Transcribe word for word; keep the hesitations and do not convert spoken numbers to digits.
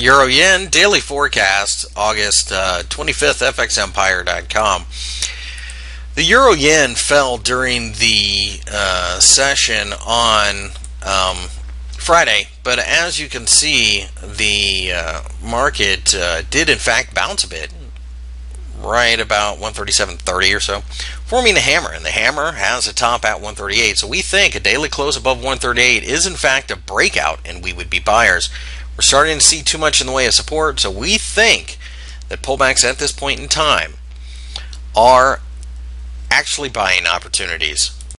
Euro Yen Daily Forecast, August uh, twenty-fifth, f x empire dot com. The Euro Yen fell during the uh, session on um, Friday, but as you can see, the uh, market uh, did in fact bounce a bit, right about one thirty-seven thirty or so, forming a hammer, and the hammer has a top at one thirty-eight. So we think a daily close above one thirty-eight is in fact a breakout, and we would be buyers. We're starting to see too much in the way of support, so we think that pullbacks at this point in time are actually buying opportunities.